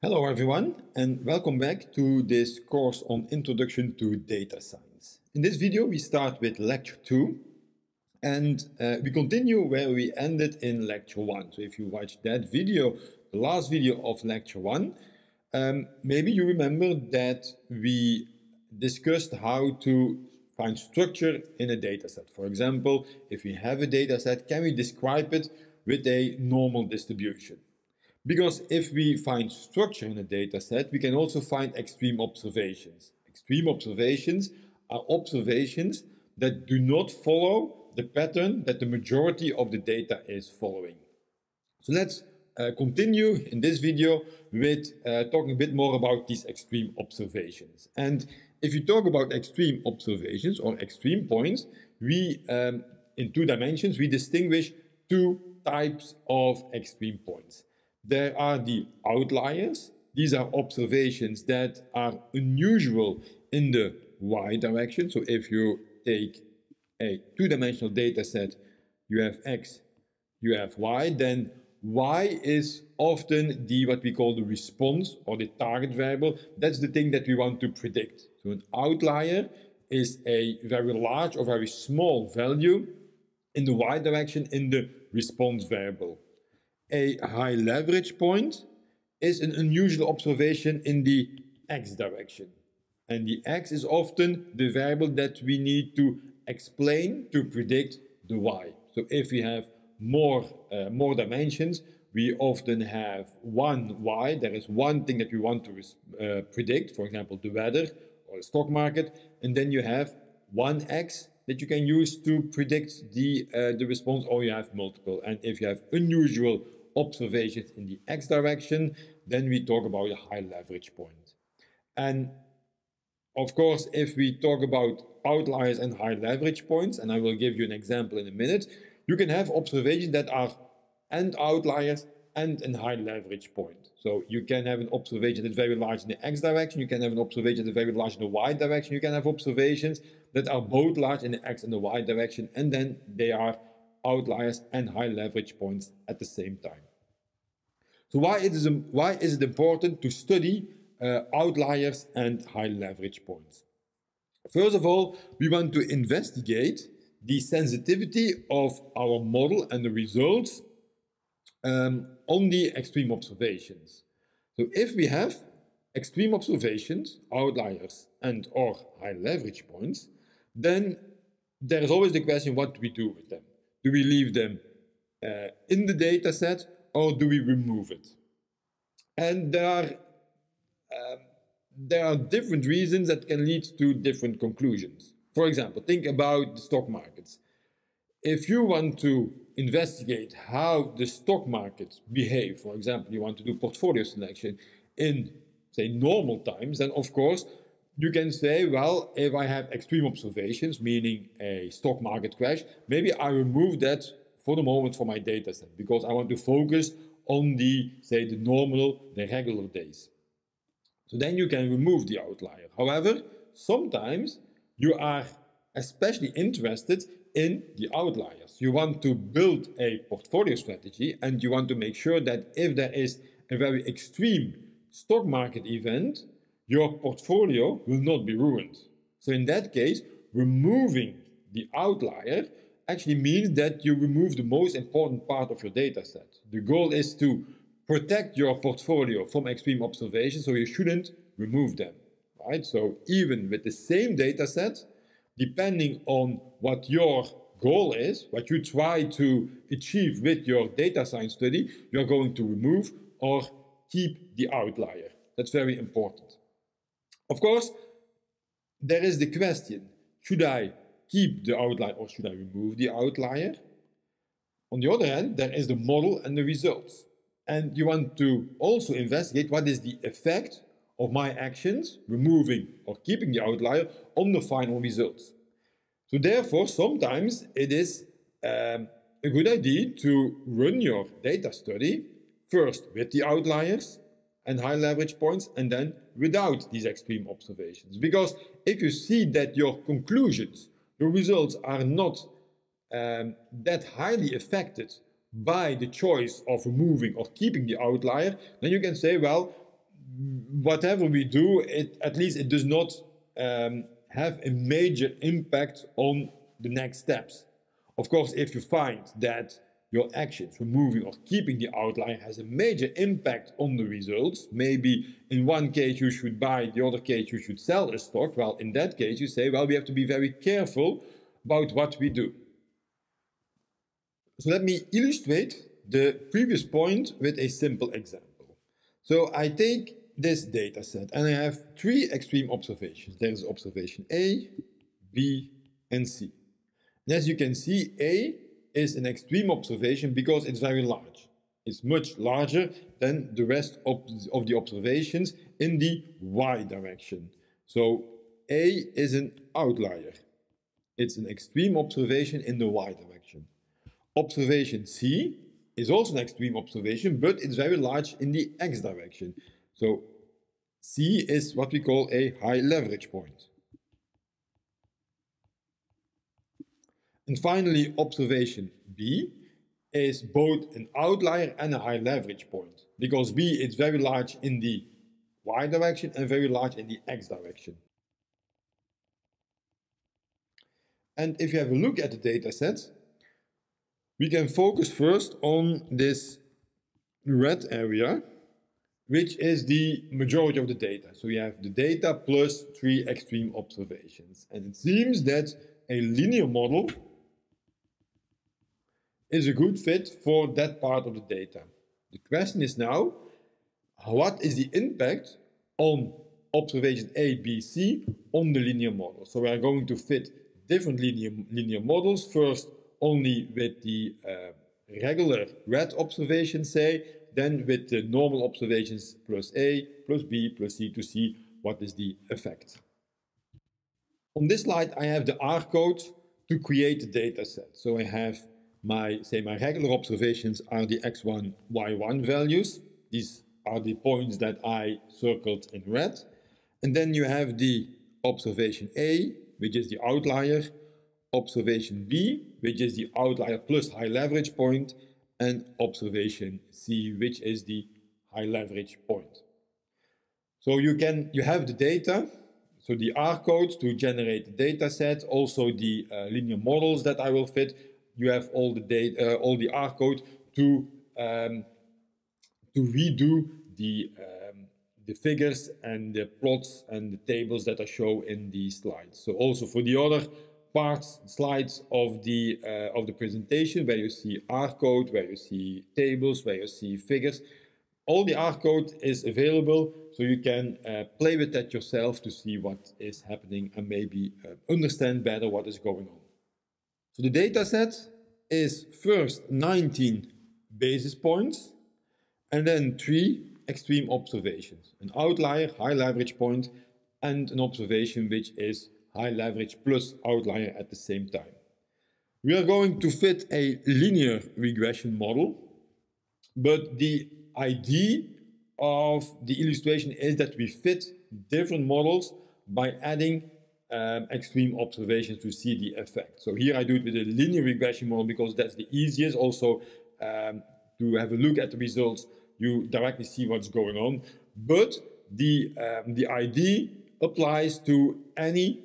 Hello everyone, and welcome back to this course on Introduction to Data Science. In this video we start with Lecture 2 and we continue where we ended in Lecture 1. So if you watched that video, the last video of Lecture 1, maybe you remember that we discussed how to find structure in a dataset. For example, if we have a dataset, can we describe it with a normal distribution? Because if we find structure in a data set, we can also find extreme observations. Extreme observations are observations that do not follow the pattern that the majority of the data is following. So let's continue in this video with talking a bit more about these extreme observations. And if you talk about extreme observations or extreme points, we, in two dimensions, we distinguish two types of extreme points. There are the outliers. These are observations that are unusual in the y direction. So if you take a two-dimensional data set, you have x, you have y, then y is often the what we call the response or the target variable. That's the thing that we want to predict. So an outlier is a very large or very small value in the y direction in the response variable. A high leverage point is an unusual observation in the x direction. And the x is often the variable that we need to explain to predict the y. So if we have more dimensions, we often have one y. There is one thing that we want to predict, for example, the weather or the stock market. And then you have one x that you can use to predict the response, or you have multiple. And if you have unusual observations in the x direction, then we talk about a high leverage point. And of course, if we talk about outliers and high leverage points, and I will give you an example in a minute, you can have observations that are and outliers and a high leverage point. So you can have an observation that's very large in the x direction, you can have an observation that's very large in the y direction, you can have observations that are both large in the x and the y direction, and then they are outliers and high leverage points at the same time. So why is it important to study outliers and high leverage points? First of all, we want to investigate the sensitivity of our model and the results on the extreme observations. So if we have extreme observations, outliers and or high leverage points, then there is always the question, what do we do with them? Do we leave them in the data set or do we remove it? And there are different reasons that can lead to different conclusions. For example, think about the stock markets. If you want to investigate how the stock markets behave, for example, you want to do portfolio selection in, say, normal times, then of course you can say, well, if I have extreme observations, meaning a stock market crash, maybe I remove that for the moment for my data set because I want to focus on the, say, the normal, the regular days. So then you can remove the outlier. However, sometimes you are especially interested in the outliers. You want to build a portfolio strategy and you want to make sure that if there is a very extreme stock market event, your portfolio will not be ruined. So in that case, removing the outlier actually means that you remove the most important part of your data set. The goal is to protect your portfolio from extreme observations, so you shouldn't remove them, right? So even with the same data set, depending on what your goal is, what you try to achieve with your data science study, you're going to remove or keep the outlier. That's very important. Of course, there is the question, should I keep the outlier or should I remove the outlier? On the other hand, there is the model and the results. And you want to also investigate what is the effect of my actions, removing or keeping the outlier, on the final results. So therefore, sometimes it is a good idea to run your data study first with the outliers and high leverage points and then without these extreme observations. Because if you see that your conclusions, your results are not that highly affected by the choice of removing or keeping the outlier, then you can say, well, whatever we do, at least it does not have a major impact on the next steps. Of course, if you find that your actions, removing or keeping the outlier, has a major impact on the results, maybe in one case you should buy, in the other case you should sell a stock, well, in that case you say, well, we have to be very careful about what we do. So let me illustrate the previous point with a simple example. So I take this data set and I have three extreme observations. There is observation A, B, and C. And as you can see, A is an extreme observation because it's very large. It's much larger than the rest of the observations in the Y direction. So A is an outlier. It's an extreme observation in the Y direction. Observation C is also an extreme observation, but it's very large in the X direction. So C is what we call a high leverage point. And finally, observation B is both an outlier and a high leverage point, because B is very large in the Y direction and very large in the X direction. And if you have a look at the data set, we can focus first on this red area, which is the majority of the data. So we have the data plus three extreme observations. And it seems that a linear model is a good fit for that part of the data. The question is now, what is the impact on observation A, B, C on the linear model? So we are going to fit different linear models, first only with the regular red observations, say, then with the normal observations plus A, plus B, plus C to see what is the effect. On this slide, I have the R code to create the data set. So I have my regular observations are the X1, Y1 values. These are the points that I circled in red. And then you have the observation A, which is the outlier, observation B, which is the outlier plus high leverage point, and observation C, which is the high leverage point. So you have the data, so the R code to generate the data set, also the linear models that I will fit. You have all the data, all the R code to redo the figures and the plots and the tables that I show in the slides. So also for the other parts, slides of the presentation, where you see R code, where you see tables, where you see figures, all the R code is available, so you can play with that yourself to see what is happening and maybe understand better what is going on. So the data set is first 19 basis points and then three extreme observations, an outlier, high leverage point, and an observation which is high leverage plus outlier at the same time. We are going to fit a linear regression model, but the idea of the illustration is that we fit different models by adding extreme observations to see the effect. So here I do it with a linear regression model because that's the easiest. Also, to have a look at the results, you directly see what's going on. But the idea applies to any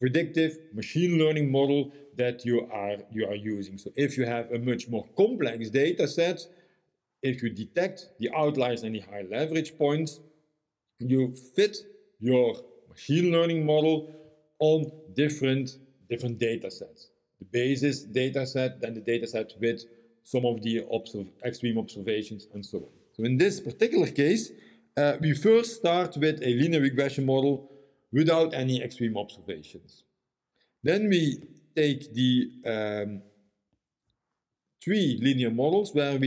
predictive machine learning model that you are using. So if you have a much more complex data set, if you detect the outliers and the high leverage points, you fit your machine learning model on different data sets. The basis data set, then the data set with some of the extreme observations and so on. So in this particular case, we first start with a linear regression model without any extreme observations. Then we take the three linear models where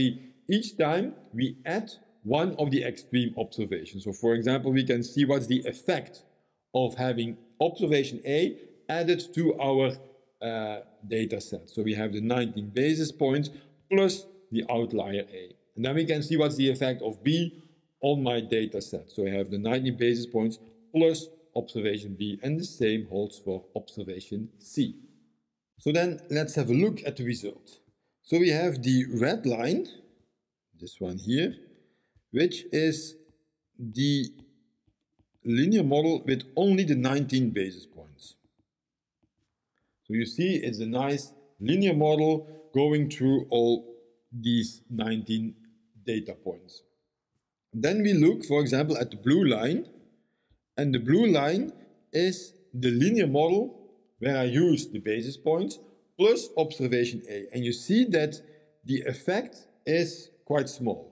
each time we add one of the extreme observations. So for example, we can see what's the effect of having observation A added to our data set. So we have the 19 basis points plus the outlier A. And then we can see what's the effect of B on my data set. So I have the 19 basis points plus observation B, and the same holds for observation C. So then let's have a look at the result. So we have the red line, this one here, which is the linear model with only the 19 basis points. So you see it's a nice linear model going through all these 19 data points. Then we look, for example, at the blue line, and the blue line is the linear model where I use the basis points plus observation A, and you see that the effect is quite small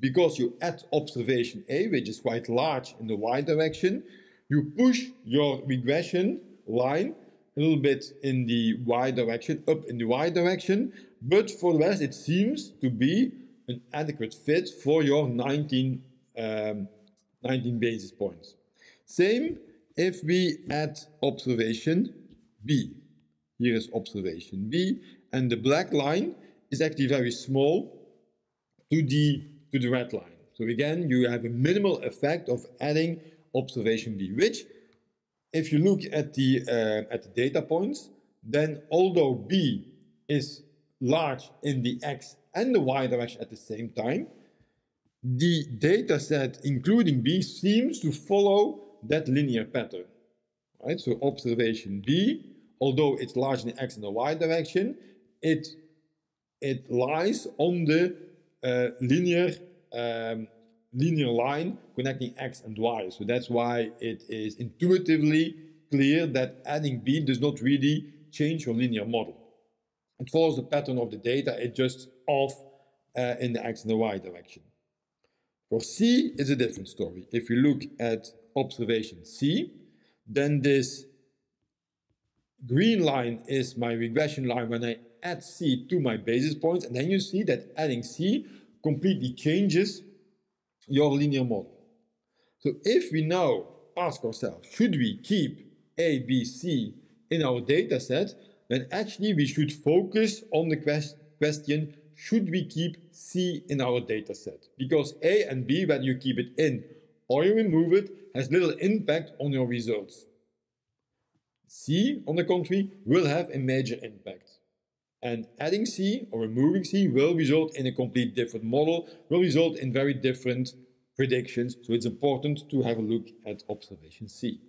because you add observation A, which is quite large in the y direction. You push your regression line a little bit in the y direction, up in the y direction, but for the rest it seems to be an adequate fit for your 19 basis points. Same if we add observation B. Here is observation B, and the black line is actually very small to the red line. So again, you have a minimal effect of adding observation B, which, if you look at the data points, then although B is large in the x and the y direction at the same time, the data set including B seems to follow that linear pattern, right? So observation B, although it's large in the x and the y direction, it lies on the linear line connecting x and y. So that's why it is intuitively clear that adding B does not really change your linear model. It follows the pattern of the data, it's just off in the x and the y direction. For C, it's a different story. If you look at observation C, then this green line is my regression line when I add C to my basis points, and then you see that adding C completely changes your linear model. So if we now ask ourselves, should we keep A, B, C in our data set, then actually we should focus on the question, should we keep C in our data set? Because A and B, whether you keep it in or you remove it, has little impact on your results. C, on the contrary, will have a major impact. And adding C or removing C will result in a complete different model, will result in very different predictions. So it's important to have a look at observation C.